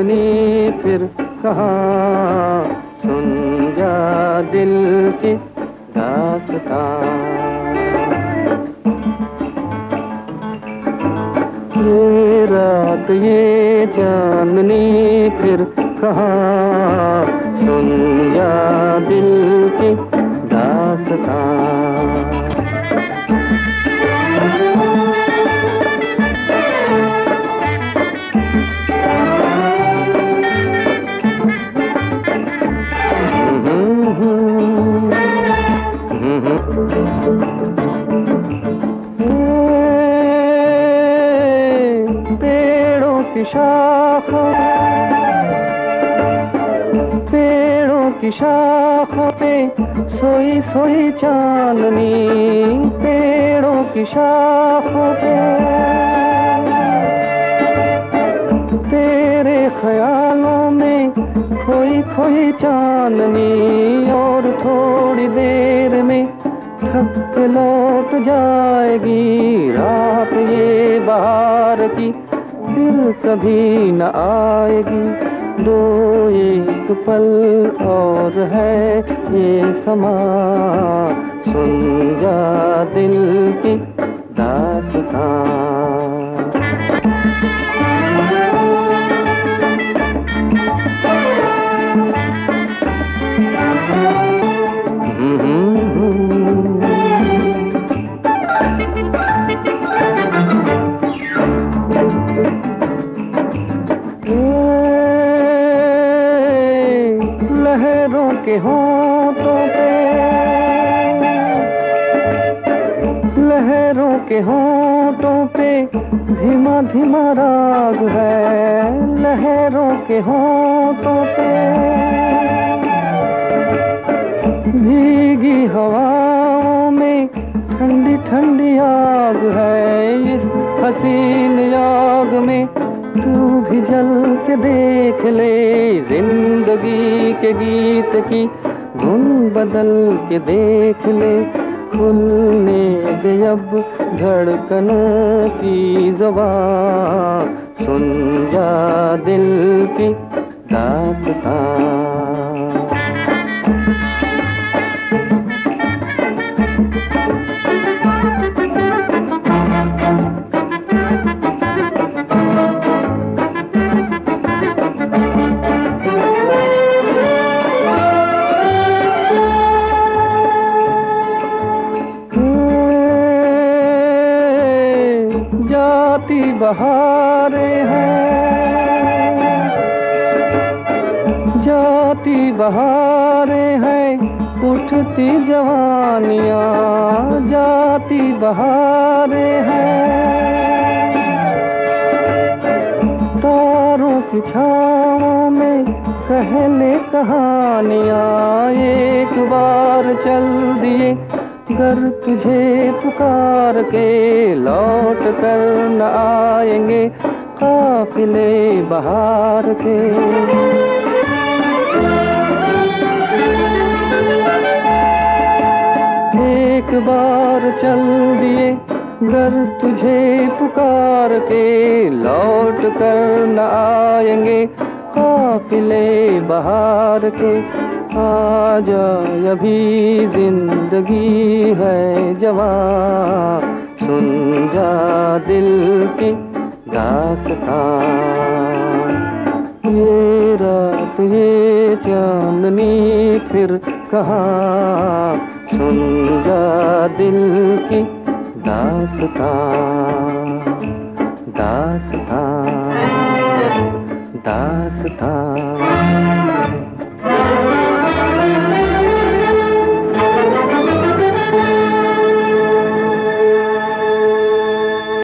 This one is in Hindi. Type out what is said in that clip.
चांदनी फिर कहा सुन जा दिल की दास्तां। ये रात ये चांदनी फिर कहा सुन जा दिल की दास्तां। शाखों पे सोई सोई चांदनी, पेड़ों की शाखों पे तेरे ख्यालों में खोई खोई चांदनी। और थोड़ी देर में थक के लौट जाएगी रात ये बहार की, फिर कभी न आएगी। दो एक पल और है ये समा, सुन जा दिल की दास्तां। लहरों के होंठों पे धीमा धीमा राग है, लहरों के होंठों पे भीगी हवाओं में ठंडी ठंडी आग है। इस हसीन आग में तू भी जल के देख ले, जिंदगी के गीत की धुन बदल के देख ले। खुलने दे अब धड़कनों की ज़बान, सुन जा दिल की दास्तां। जाती बहारें हैं उठती जवानियाँ, जाती बहारें हैं तारों की छाँव में कहले कहानियाँ। एक बार चल दिए अगर तुझे पुकार के, लौट कर न आएंगे काफिले बहार के। एक बार चल दिए घर तुझे पुकार के, लौट कर न आएंगे काफिले बहार के। आजा अभी जिंदगी है जवान, सुन जा दिल की दास्तां। ये रात ये चांदनी फिर कहा सुन जा दिल की दास्तां। दास्तां दास्तां।